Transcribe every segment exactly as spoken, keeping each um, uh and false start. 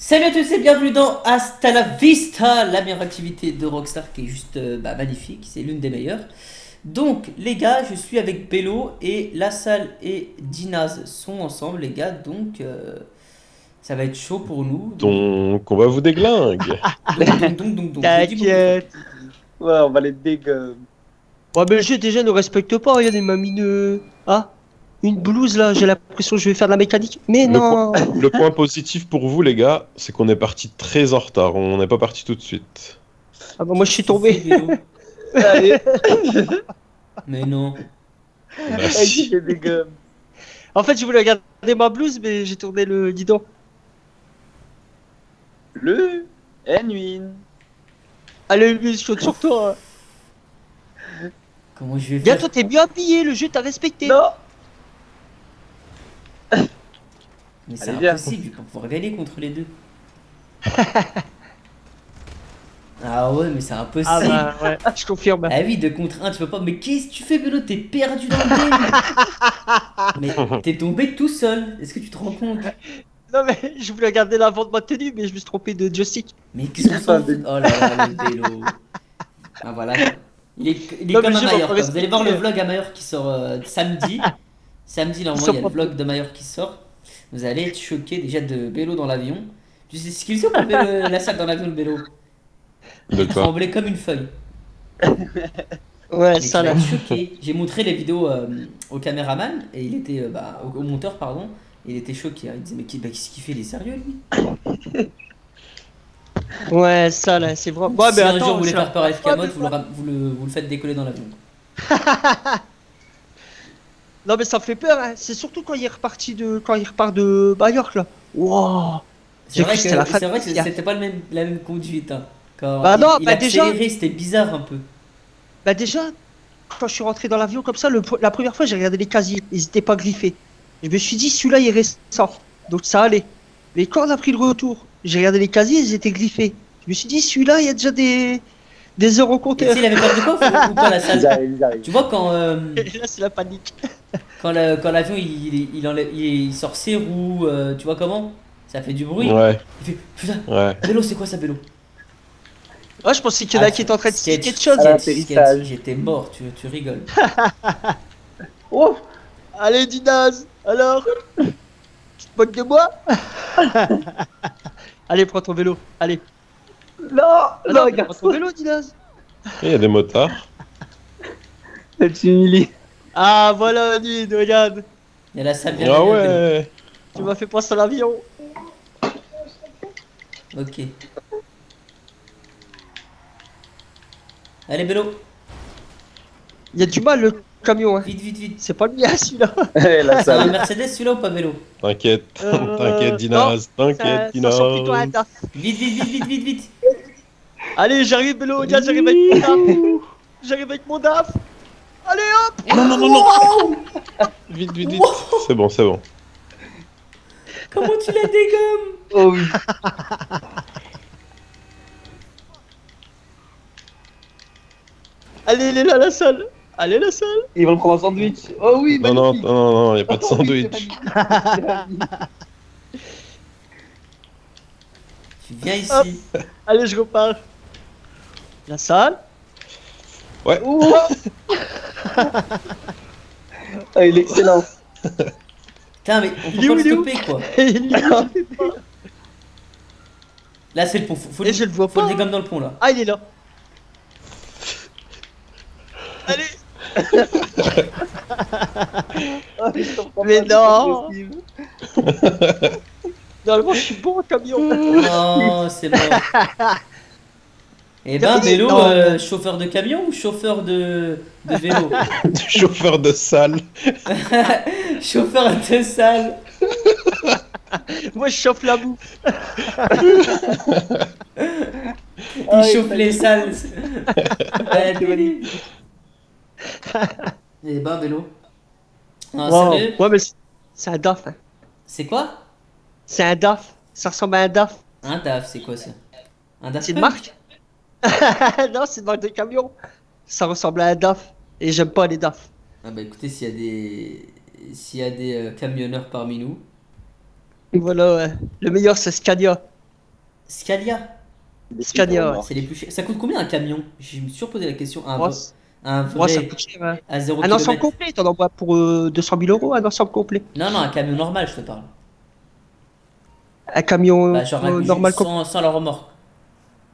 Salut à tous et bienvenue dans Hasta la Vista, la meilleure activité de Rockstar qui est juste euh, bah, magnifique, c'est l'une des meilleures. Donc les gars, je suis avec Vélo et Lasalle et Dinaz sont ensemble les gars, donc euh, ça va être chaud pour nous. Donc, donc on va vous déglingue. donc, donc, donc, donc, donc T'inquiète, ouais, on va les déglingue. Ouais mais j'ai déjà ne respecte pas, regardez, il m'a mis de... Ah une blouse là, j'ai l'impression que je vais faire de la mécanique, mais le non point, le point positif pour vous les gars, c'est qu'on est parti très en retard, on n'est pas parti tout de suite. Ah bah moi je suis tombé. Mais non. Bah, si. En fait je voulais garder ma blouse, mais j'ai tourné le guidon. Le N-win. Allez lui, je saute sur toi. Comment je vais faire... Bien toi t'es bien habillé, le jeu t'a respecté. Non. Mais c'est impossible, il faut régaler contre les deux. Ah ouais, mais c'est impossible. Ah bah ouais, je confirme. Ah oui, deux contre un, tu peux pas. Mais qu'est-ce que tu fais, Vélo? T'es perdu dans le game. Mais t'es tombé tout seul, est-ce que tu te rends compte? Non mais je voulais garder l'avant de ma tenue, mais je me suis trompé de joystick. Mais qu'est-ce que ça fait? Oh là là, le Vélo. Ah voilà. Il est, il est non, comme à Maillard. Vous allez voir le vlog à Maillard qui sort euh, samedi. Samedi, là, il y a le vlog de Maillard qui sort. Vous allez être choqué déjà de Vélo dans l'avion. Tu sais ce qu'il sort la salle dans l'avion de Vélo. Il tremblait comme une feuille. Ouais, ça l'a choqué. J'ai montré les vidéos euh, au caméraman et il était euh, bah, au, au monteur pardon. Et il était choqué. Hein. Il disait mais qu'est-ce bah, qu'il fait, il est sérieux lui. Ouais, ça là, c'est vrai. Ouais, si mais un attends, jour vous voulez faire peur à FKMod, vous, vous, le, vous le faites décoller dans l'avion. Non mais ça me fait peur, hein. C'est surtout quand il est reparti de quand il repart de Maillard là. Waouh. C'est vrai que c'était pas le même, la même conduite. Hein. Quand bah il, non, il bah déjà. C'était bizarre un peu. Bah déjà, quand je suis rentré dans l'avion comme ça, le, la première fois j'ai regardé les casiers, ils étaient pas griffés. Je me suis dit celui-là il récent, donc ça allait. Mais quand on a pris le retour, j'ai regardé les casiers, ils étaient griffés. Je me suis dit celui-là il y a déjà des des euros comptés. Il avait pas de coffre ou pas la salle. Bizarre, bizarre. Tu vois quand euh... là c'est la panique. Quand l'avion il, il, il, enlève, il sort ses roues, euh, tu vois comment? Ça fait du bruit. Ouais. Il fait putain, ouais. Vélo, c'est quoi ça, Vélo? Ouais, je pensais qu'il y en a ah, qui est en train de skate, quelque chose. J'étais mort, tu, tu rigoles. Oh. Allez, Dinaz, alors tu te moques de moi? Allez, prends ton vélo, allez. Non, ah, non, non, regarde. Prends ton vélo, Dinaz. Il y a des motards. Elle t'humilie. Ah voilà Nid, regarde. Il y a la salle bien. Ah ouais. Tu m'as fait passer à l'avion. Ok. Allez Vélo. Il y a du mal le camion hein. Vite vite vite. C'est pas le mien celui-là. C'est un Mercedes celui-là ou pas Vélo? T'inquiète, euh... t'inquiète Dinaz, t'inquiète Dinaz. Ça plutôt un D A F. Vite vite vite vite vite vite. Allez j'arrive Vélo, regarde j'arrive avec mon D A F. J'arrive avec mon D A F. Allez hop! Non, non, non, non! Wow. Vite, vite, vite! Wow. C'est bon, c'est bon. Comment tu la dégommes? Oh oui! Allez, elle est là, la salle! Allez, la salle! Ils vont prendre un sandwich! Oh oui! Non, non, non, non, il n'y a pas de sandwich! Tu viens ici! Hop. Allez, je repars! La salle! Ouais! Ouh. Ah, il est excellent. Putain mais on peut il pas le stopper quoi. Il est là c'est le pont, faut, faut, le, je le, vois faut pas. Le dégomme dans le pont là. Ah il est là. Allez. Oh, mais non. Normalement je suis bon au camion. Non c'est bon. Eh ben Vélo, euh, chauffeur de camion ou chauffeur de, de vélo? Chauffeur de salle. Chauffeur de salle. Moi je chauffe la boue. Il oh, chauffe les salles. Eh ben Vélo. Non, wow. Sérieux ouais, mais c'est un D A F. Hein. C'est quoi? C'est un D A F. Ça ressemble à un D A F. Un D A F c'est quoi ça? Un D A F c'est une marque. Non, c'est une marque de camion. Ça ressemble à un D A F. Et j'aime pas les D A F. Ah bah écoutez, s'il y a des... S'il y a des euh, camionneurs parmi nous... Voilà, ouais. Le meilleur c'est Scania. Scalia. Scania, ouais. C'est les plus chers. Ça coûte combien un camion? Je me suis reposé la question. Un, moi, un vrai, moi, ça coûte cher, ouais. À zéro un ensemble complet, t'en envoies pour euh, deux cent mille euros, un ensemble complet. Non, non, un camion normal, je te parle. Un camion bah, genre, euh, normal sans, sans la remorque.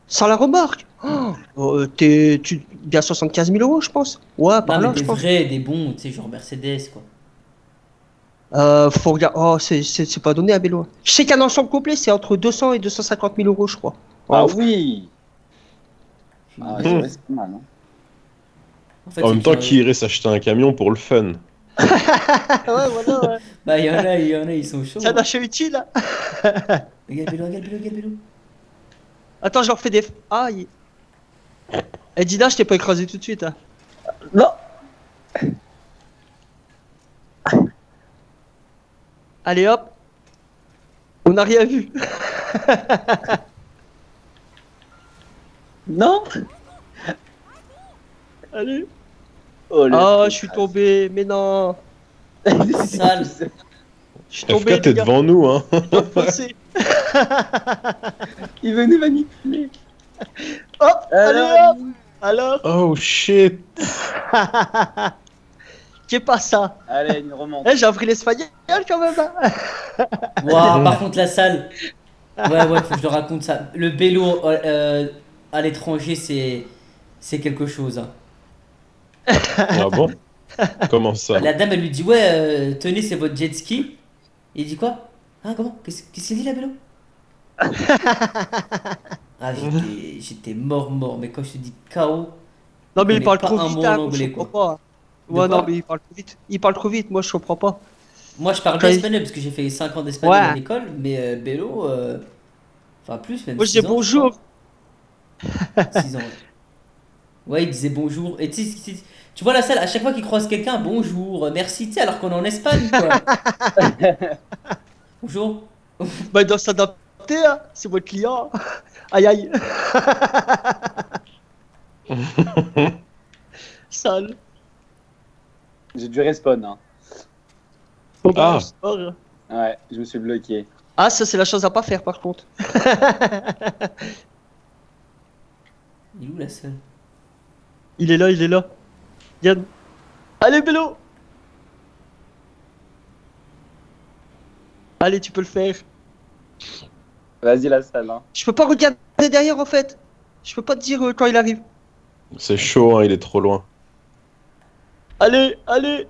Sans la remorque oh, euh, t'es bien soixante-quinze mille euros, je pense. Ouais, par non, là, mais je pense. Des vrais, des bons, tu sais, genre Mercedes, quoi. Euh, faut regarder. Oh, c'est pas donné à Vélo. Je sais qu'un ensemble complet, c'est entre deux cents et deux cent cinquante mille euros, je crois. Ah oui. Ah, ouais, mmh. C'est mal, hein. En, fait, en même temps, qui irait s'acheter un camion pour le fun? Ouais, voilà, ouais. Bah, il y en a, il y en a, ils sont chauds. C'est un achat utile. Regarde Vélo, regarde Vélo, regarde Vélo. Attends, je leur fais des. Ah, il... Eh, Dinaz, je t'ai pas écrasé tout de suite. Hein. Non. Allez, hop. On n'a rien vu. Non. Allez. Oh, oh je suis tombé, mais non. Sale. Je suis tombé. F K, t'es devant nous, hein. Il venait manipuler. Hop. Allez, hop. Alors. Oh shit. Qu'est pas ça. Allez, une remonte. Eh, j'ai appris l'espagnol quand même. Waouh, par contre Lasalle. Ouais, ouais, faut que je te raconte ça. Le Vélo. Euh... À l'étranger, c'est c'est quelque chose. Ah bon? Comment ça? La dame, elle lui dit, ouais, euh, tenez, c'est votre jet ski. Il dit quoi? Ah, comment? Qu'est-ce qu'il dit, la Vélo? Ah, j'étais mort, mort. Mais quand je te dis K O... Non, mais il parle trop vite, hein, anglais, je comprends quoi. Pas. Ouais, ouais, non, mais il parle trop vite. Il parle trop vite, moi, je comprends pas. Moi, je parle bien espagnol, parce que j'ai fait cinq ans d'espagnol ouais. à l'école, mais euh, Vélo... Euh... Enfin, plus, même moi, je dis bonjour. six ans. Ouais, il disait bonjour. Et tu, tu, tu vois Lasalle, à chaque fois qu'il croise quelqu'un, bonjour, merci, tu sais, alors qu'on est en Espagne, quoi. Bonjour. Bah, il doit s'adapter, hein. C'est votre client. Aïe, aïe. Sale. J'ai dû respawn, hein. Oh, ah. Ouais, je me suis bloqué. Ah, ça, c'est la chose à pas faire, par contre. Il est où Lasalle? Il est là, il est là. Yann. Allez Vélo. Allez, tu peux le faire. Vas-y Lasalle, hein. Je peux pas regarder derrière en fait. Je peux pas te dire euh, quand il arrive. C'est chaud, hein, il est trop loin. Allez, allez.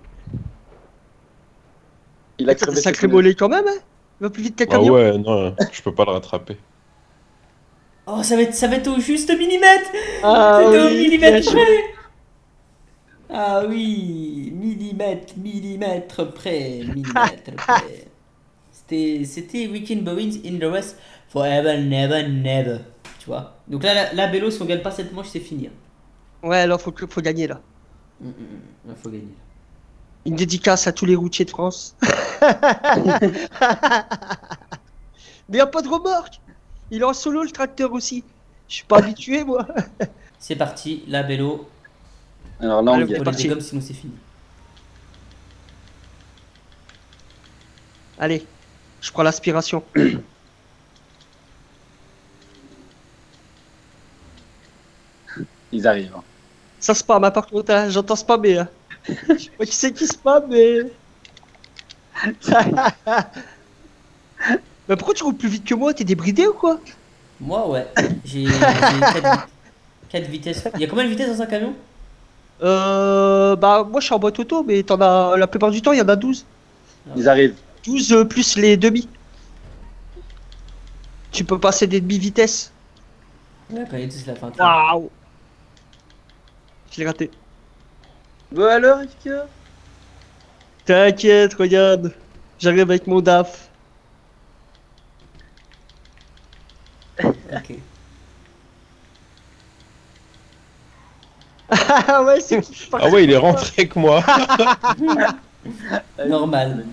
Il a crevé. Sacré mollet quand même, hein. Il va plus vite qu'un camion. Ah ouais, non, je peux pas le rattraper. Oh, ça va être, ça va être au juste millimètre. Ah, c'était oui, au millimètre près. Ah oui, millimètre, millimètre près, millimètre près. C'était, c'était Weekend Bowins in the West forever, never, never. Tu vois. Donc là, la, la Vélo, si on gagne pas cette manche, c'est fini. Hein. Ouais, alors faut, faut gagner là. Mm -mm, là, faut gagner. Une dédicace à tous les routiers de France. Mais y a pas de remorque. Il est en solo le tracteur aussi. Je suis pas habitué moi. C'est parti, la Vélo. Alors là on vient partir comme sinon c'est fini. Allez, je prends l'aspiration. Ils arrivent. Hein. Ça spam, hein, par contre, hein, j'entends spammer. Hein. Je sais pas qui c'est qui spam, mais. Bah pourquoi tu roules plus vite que moi? T'es débridé ou quoi? Moi ouais, j'ai quatre vitesses. Il y a combien de vitesses dans un camion? Euh... Bah moi je suis en boîte auto, mais t'en as... La plupart du temps il y en a douze. Ils arrivent. douze euh, plus les demi. Tu peux passer des demi-vitesses. Ouais, quand il y a tous la fin. Waouh. Je l'ai raté. Bon alors F K. T'inquiète, regarde. J'arrive avec mon D A F. Ok. Ah ouais, c'est ah ouais, il est rentré que moi. Normal.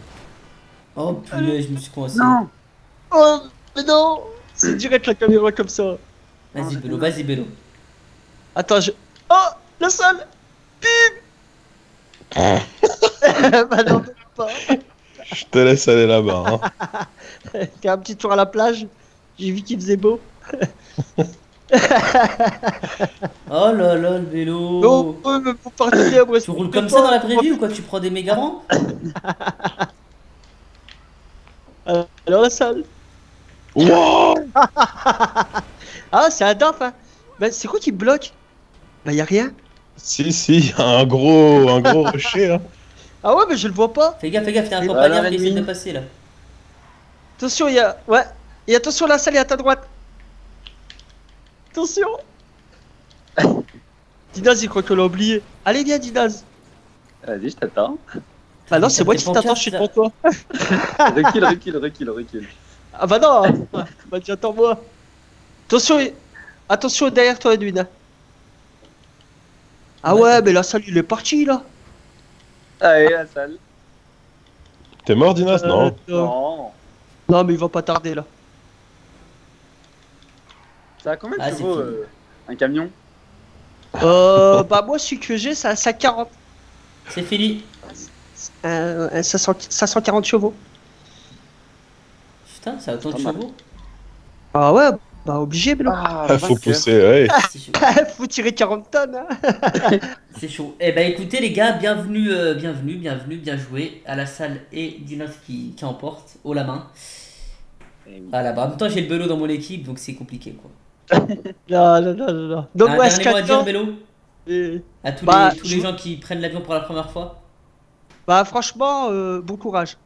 Oh putain, je me suis coincé. Non. Oh mais non. C'est direct la caméra comme ça. Vas-y Vélo, vas-y Vélo. Attends, je... Oh Lasalle. Pim. Bah non, pas. Je te laisse aller là-bas, hein. T'as un petit tour à la plage. j'ai vu qu'il faisait beau. Oh là là, le vélo. Non, mais pour partir, moi, tu roules comme ça dans la prairie ou quoi? Tu prends des méga rangs? Alors la salle. Wow. Ah, c'est un D A F, hein. Bah, c'est quoi qui bloque? Bah, y'a rien. Si, si, y'a un gros, un gros rocher, hein. Ah ouais, mais je le vois pas. Fais gaffe, fais gaffe, y'a un compagnard qui essaie de passer, là. Attention, y'a... Ouais. Et attention, la salle est à ta droite. Attention. Dinaz, il croit qu'on l'a oublié. Allez, viens, Dinaz. Vas-y, je t'attends. Ah non, c'est moi qui t'attends, je suis devant toi. Recule, recule, recule, recule. Ah bah non, hein. Bah tu attends moi. Attention, attention derrière toi, Edwin. Ah ouais, ouais, mais la salle, il est parti, là. Allez, la salle. T'es mort, Dinaz? euh, Non. Non. Non, mais il va pas tarder, là. Ça a combien de ah, chevaux, euh, un camion? Euh, bah moi, celui que j'ai, c'est un cinq cent quarante. C'est fini. Euh, cinq cent quarante chevaux. Putain, c'est à ton chevaux. Ah ouais, bah obligé, mais ah, ah, faut pousser, ouais. Faut tirer quarante tonnes, hein. C'est chaud. Eh ben écoutez les gars, bienvenue, euh, bienvenue, bienvenue, bien joué à la salle et Dinaz qui, qui emporte, haut la main. Oui. Ah là-bas, en même temps j'ai le vélo dans mon équipe, donc c'est compliqué, quoi. Non, non, non, non, non. Donc ah, moi, je à dire, vélo et... à tous, bah, les, tous je... les gens qui prennent l'avion pour la première fois. Bah franchement, euh, bon courage.